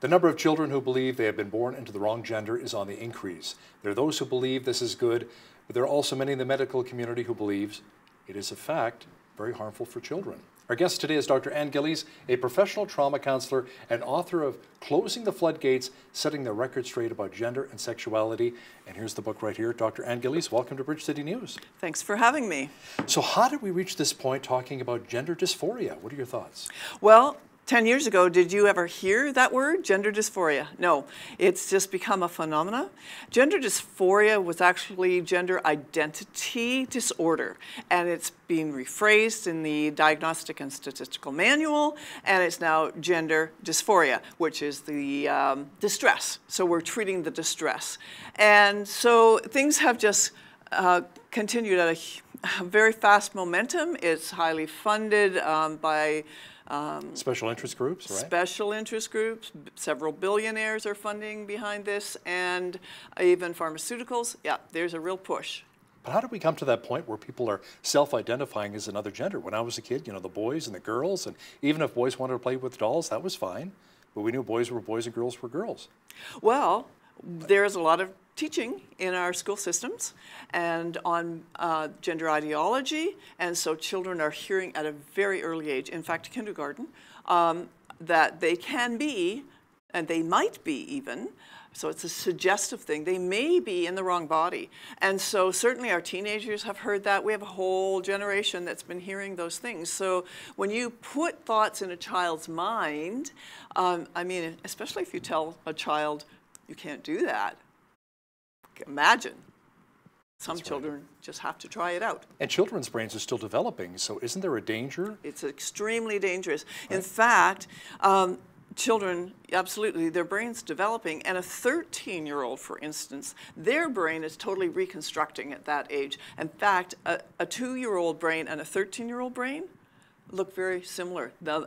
The number of children who believe they have been born into the wrong gender is on the increase. There are those who believe this is good, but there are also many in the medical community who believe it is a fact very harmful for children. Our guest today is Dr. Ann Gillies, a professional trauma counselor and author of Closing the Floodgates, Setting the Record Straight About Gender and Sexuality. And here's the book right here. Dr. Ann Gillies, welcome to Bridge City News. Thanks for having me. So how did we reach this point talking about gender dysphoria? What are your thoughts? Well, 10 years ago, did you ever hear that word, gender dysphoria? No, it's just become a phenomenon. Gender dysphoria was actually gender identity disorder, and it's being rephrased in the Diagnostic and Statistical Manual, and it's now gender dysphoria, which is the distress. So we're treating the distress. And so things have just continued at a very fast momentum. It's highly funded by special interest groups, right? Special interest groups. Several billionaires are funding behind this, and even pharmaceuticals. Yeah, there's a real push. But how did we come to that point where people are self-identifying as another gender? When I was a kid, you know, the boys and the girls, and even if boys wanted to play with dolls, that was fine. But we knew boys were boys and girls were girls. Well, there's a lot of teaching in our school systems and on gender ideology, and so children are hearing at a very early age, in fact kindergarten, that they can be and they might be even, so it's a suggestive thing, they may be in the wrong body. And so certainly our teenagers have heard that. We have a whole generation that's been hearing those things. So when you put thoughts in a child's mind, I mean, especially if you tell a child, you can't do that. Imagine. Some children just have to try it out. And children's brains are still developing, so isn't there a danger? It's extremely dangerous. Right. In fact, children, absolutely, their brain's developing, and a 13-year-old, for instance, their brain is totally reconstructing at that age. In fact, a 2-year-old brain and a 13-year-old brain look very similar. Now,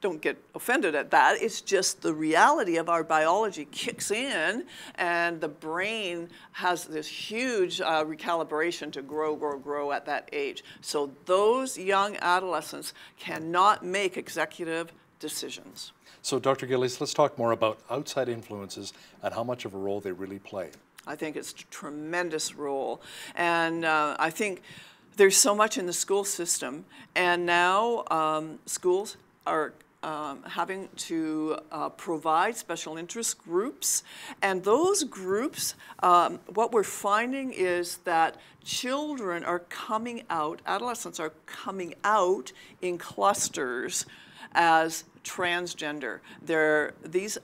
don't get offended at that. It's just the reality of our biology kicks in, and the brain has this huge recalibration to grow at that age. So those young adolescents cannot make executive decisions. So Dr. Gillies, let's talk more about outside influences and how much of a role they really play. I think it's a tremendous role. And I think there's so much in the school system, and now schools are having to provide special interest groups. And those groups, what we're finding is that children are coming out, adolescents are coming out in clusters as transgender. These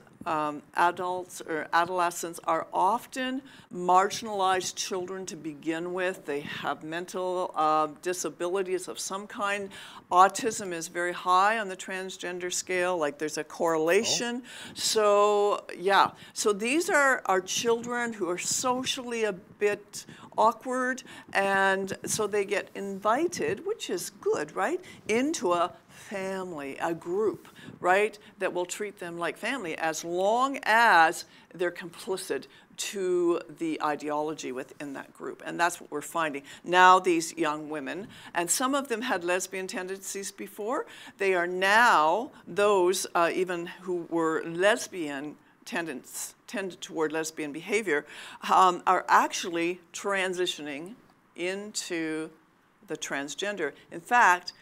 adults or adolescents are often marginalized children to begin with. They have mental disabilities of some kind. Autism is very high on the transgender scale, like there's a correlation. Oh. So, yeah. So these are our children who are socially a bit awkward, and so they get invited, which is good, right, into a family, a group, right, that will treat them like family as long as they're complicit to the ideology within that group. And that's what we're finding. Now these young women, and some of them had lesbian tendencies before, they are now those even who were lesbian tended toward lesbian behavior, are actually transitioning into the transgender. In fact,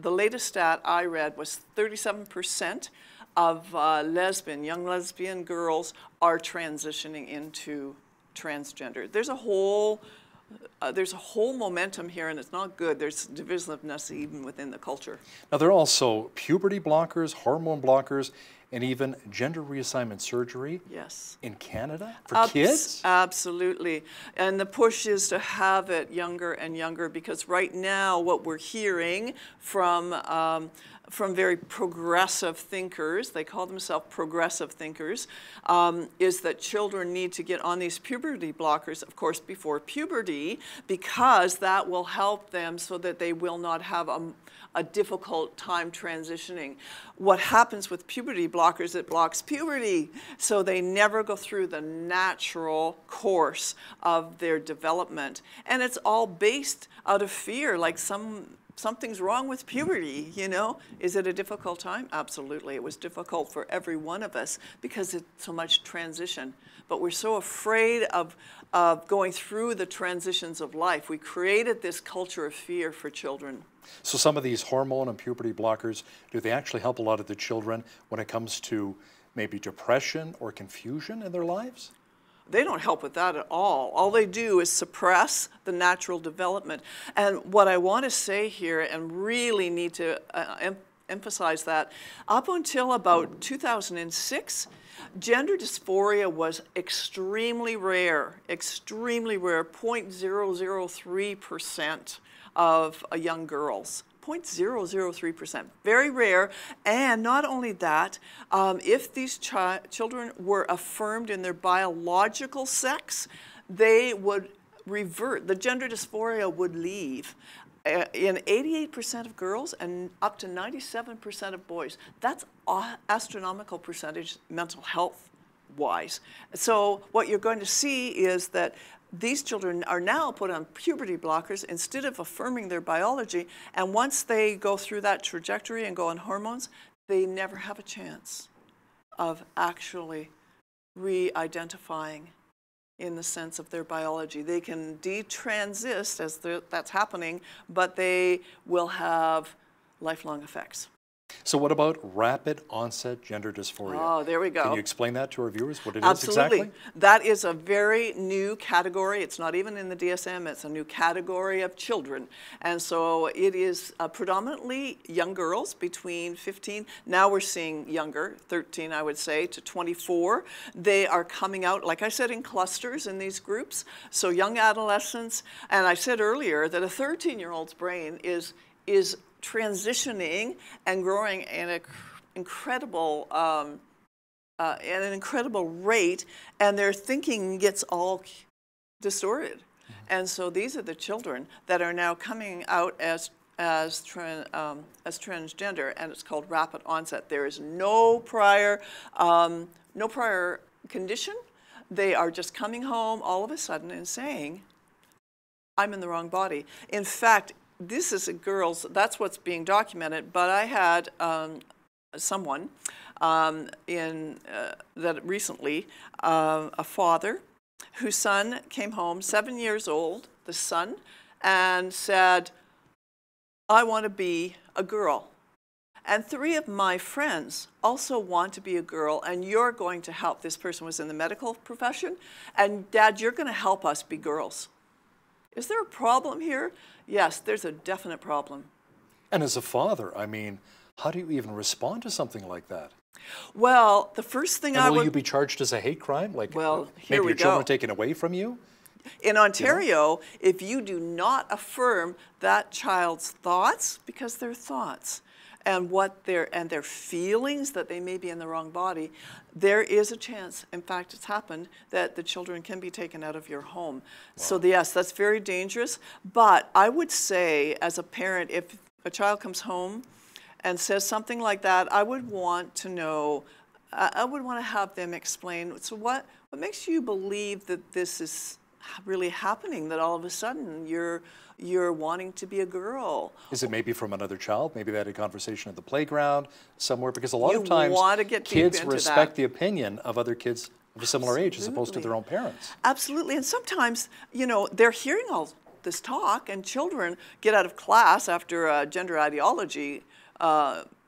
the latest stat I read was 37% of young lesbian girls are transitioning into transgender. There's a whole momentum here, and it's not good. There's divisiveness even within the culture. Now, there are also puberty blockers, hormone blockers, and even gender reassignment surgery. Yes. In Canada for kids? Absolutely. And the push is to have it younger and younger, because right now what we're hearing from very progressive thinkers, they call themselves progressive thinkers, is that children need to get on these puberty blockers, of course, before puberty, because that will help them so that they will not have a difficult time transitioning. What happens with puberty blockers, it blocks puberty, so they never go through the natural course of their development. And it's all based out of fear, like some something's wrong with puberty, you know? Is it a difficult time? Absolutely. It was difficult for every one of us because it's so much transition. But we're so afraid of going through the transitions of life. We created this culture of fear for children. So some of these hormone and puberty blockers, do they actually help a lot of the children when it comes to maybe depression or confusion in their lives? They don't help with that at all. All they do is suppress the natural development. And what I want to say here, and really need to emphasize that, up until about 2006, gender dysphoria was extremely rare, 0.003% of young girls. 0.003%, very rare. And not only that, if these children were affirmed in their biological sex, they would revert, the gender dysphoria would leave. In 88% of girls and up to 97% of boys. That's an astronomical percentage mental health-wise. So what you're going to see is that these children are now put on puberty blockers instead of affirming their biology, and once they go through that trajectory and go on hormones, they never have a chance of actually re-identifying in the sense of their biology. They can detransition as that's happening, but they will have lifelong effects. So what about rapid-onset gender dysphoria? Oh, there we go. Can you explain that to our viewers, what it is exactly? That is a very new category. It's not even in the DSM. It's a new category of children. And so it is predominantly young girls between 15. Now we're seeing younger, 13, I would say, to 24. They are coming out, like I said, in clusters in these groups. So young adolescents. And I said earlier that a 13-year-old's brain is transitioning and growing at an incredible rate, and their thinking gets all distorted. And so these are the children that are now coming out as transgender, and it's called rapid onset. There is no prior condition. They are just coming home all of a sudden and saying, "I'm in the wrong body." In fact, this is a girl's, that's what's being documented, but I had someone that recently, a father whose son came home, 7 years old, the son, and said, "I want to be a girl. And three of my friends also want to be a girl, and you're going to help." This person was in the medical profession. "And Dad, you're going to help us be girls." Is there a problem here? Yes, there's a definite problem. And as a father, I mean, how do you even respond to something like that? Well, the first thing will you be charged as a hate crime? Like, well, maybe your children are taken away from you? In Ontario, you know, if you do not affirm that child's thoughts, because their thoughts and what their feelings that they may be in the wrong body, there is a chance, in fact it's happened, that the children can be taken out of your home. Wow. So yes, that's very dangerous. But I would say as a parent, if a child comes home and says something like that, I would want to know, I would want to have them explain, so what makes you believe that this is really happening, that all of a sudden you're wanting to be a girl? Is it maybe from another child? Maybe they had a conversation at the playground somewhere, because a lot of times kids respect the opinion of other kids of a similar age as opposed to their own parents. Absolutely. And sometimes, you know, they're hearing all this talk, and children get out of class after a gender ideology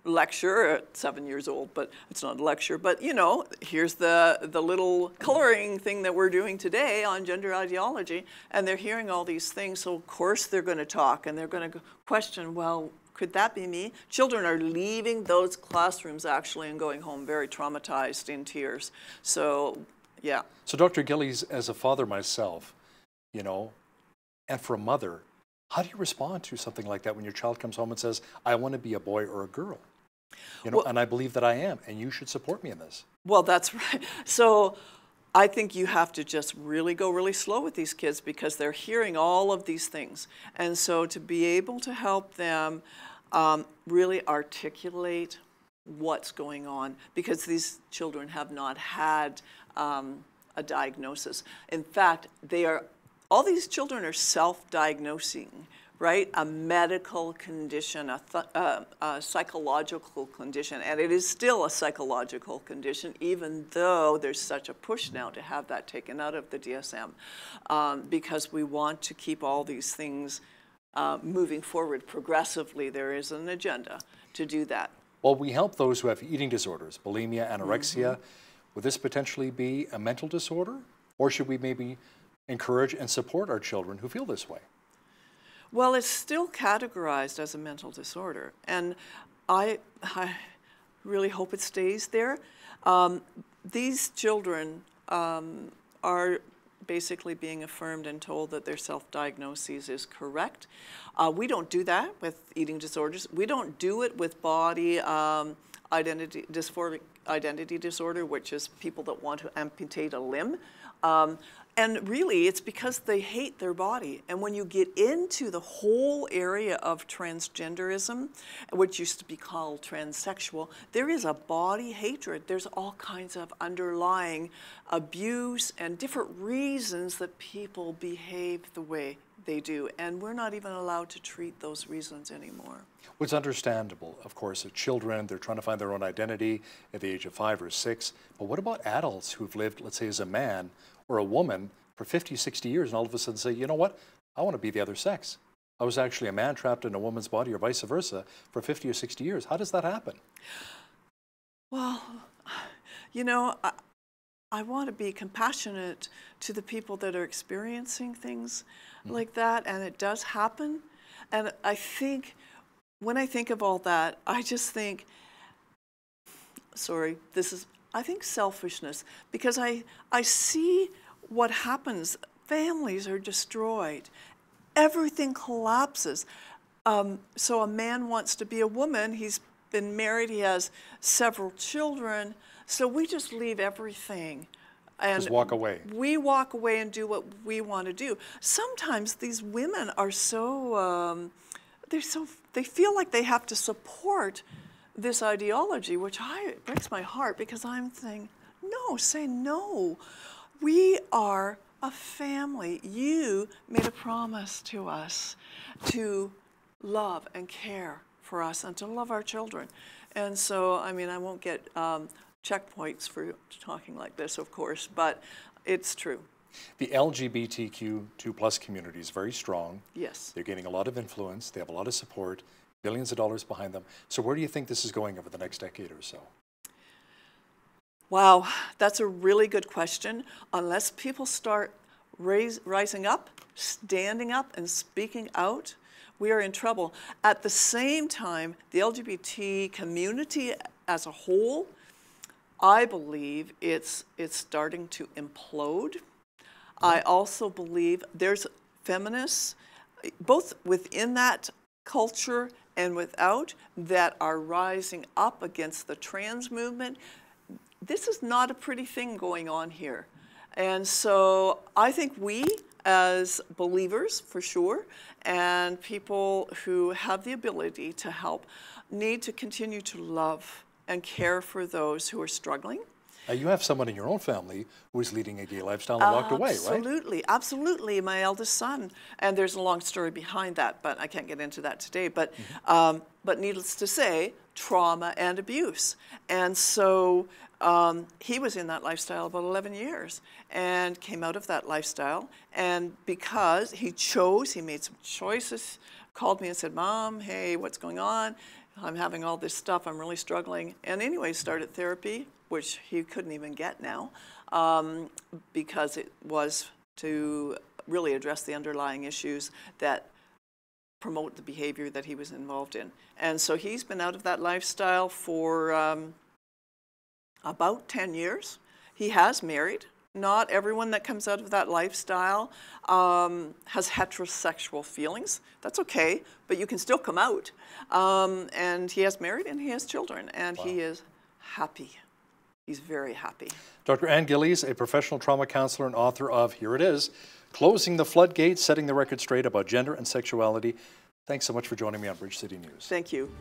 lecture at 7 years old, but it's not a lecture, but you know, here's the little coloring thing that we're doing today on gender ideology, and they're hearing all these things, so of course they're going to talk, and they're going to question, well, could that be me? Children are leaving those classrooms actually and going home very traumatized, in tears. So, yeah. So Dr. Gillies, as a father myself, you know, and for a mother, how do you respond to something like that when your child comes home and says, "I want to be a boy or a girl"? You know, well, and I believe that I am, and you should support me in this. Well, that's right. So I think you have to just really go really slow with these kids, because they're hearing all of these things. And so to be able to help them really articulate what's going on, because these children have not had a diagnosis. In fact, all these children are self-diagnosing right? A medical condition, a psychological condition, and it is still a psychological condition, even though there's such a push now to have that taken out of the DSM, because we want to keep all these things moving forward progressively. There is an agenda to do that. Well, we help those who have eating disorders, bulimia, anorexia. Mm-hmm. Would this potentially be a mental disorder? Or should we maybe encourage and support our children who feel this way? Well, it's still categorized as a mental disorder. And I really hope it stays there. These children are basically being affirmed and told that their self-diagnosis is correct. We don't do that with eating disorders. We don't do it with body dysphoric identity disorder, which is people that want to amputate a limb. And really, it's because they hate their body. And when you get into the whole area of transgenderism, which used to be called transsexual, there is a body hatred. There's all kinds of underlying abuse and different reasons that people behave the way they do. And we're not even allowed to treat those reasons anymore. Well, it's understandable, of course, that children, they're trying to find their own identity at the age of 5 or 6. But what about adults who've lived, let's say, as a man or a woman for 50, 60 years, and all of a sudden say, you know what, I want to be the other sex. I was actually a man trapped in a woman's body, or vice versa, for 50 or 60 years. How does that happen? Well, you know, I want to be compassionate to the people that are experiencing things like that, and it does happen. And I think, when I think of all that, I just think, sorry, this is, I think selfishness, because I see what happens. Families are destroyed. Everything collapses. So a man wants to be a woman. He's been married. He has several children. So we just leave everything. And just walk away. We walk away and do what we want to do. Sometimes these women are so, they feel like they have to support this ideology, which it breaks my heart, because I'm saying, no, say no. We are a family. You made a promise to us to love and care for us and to love our children. And so, I mean, I won't get checkpoints for talking like this, of course, but it's true. The LGBTQ2+ community is very strong. Yes. They're getting a lot of influence. They have a lot of support. Billions of dollars behind them. So where do you think this is going over the next decade or so? Wow, that's a really good question. Unless people start rising up, standing up, and speaking out, we are in trouble. At the same time, the LGBT community as a whole, I believe it's starting to implode. I also believe there's feminists, both within that culture and without, that are rising up against the trans movement. This is not a pretty thing going on here. And so I think we, as believers for sure, and people who have the ability to help, need to continue to love and care for those who are struggling. You have someone in your own family who is leading a gay lifestyle and walked away, right? Absolutely, absolutely. My eldest son, and there's a long story behind that, but I can't get into that today. But, but needless to say, trauma and abuse. And so he was in that lifestyle about 11 years and came out of that lifestyle. And because he made some choices, called me and said, Mom, hey, what's going on? I'm having all this stuff. I'm really struggling. And anyway, started therapy, which he couldn't even get now, because it was to really address the underlying issues that promote the behavior that he was involved in. And so he's been out of that lifestyle for about 10 years. He has married. Not everyone that comes out of that lifestyle has heterosexual feelings. That's okay, but you can still come out. And he has married and he has children, and he is happy. He's very happy. Dr. Ann Gillies, a professional trauma counselor and author of, here it is, Closing the Floodgates, Setting the Record Straight About Gender and Sexuality. Thanks so much for joining me on Bridge City News. Thank you.